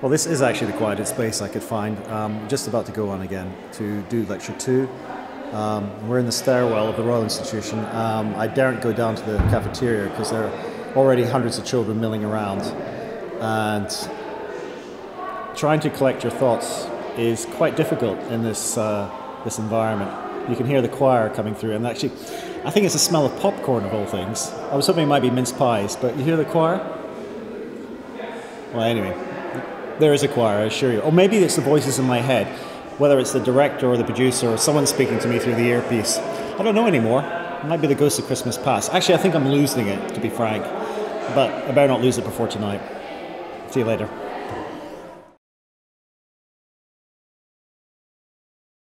Well, this is actually the quietest space I could find. Just about to go on again to do lecture 2. We're in the stairwell of the Royal Institution. I daren't go down to the cafeteria because there are already hundreds of children milling around, and trying to collect your thoughts is quite difficult in this environment. You can hear the choir coming through, and actually I think it's the smell of popcorn of all things. I was hoping it might be mince pies, but you hear the choir? Well, anyway, there is a choir, I assure you. Or maybe it's the voices in my head, whether it's the director or the producer or someone speaking to me through the earpiece. I don't know anymore. It might be the ghost of Christmas past. Actually, I think I'm losing it, to be frank, but I better not lose it before tonight. See you later.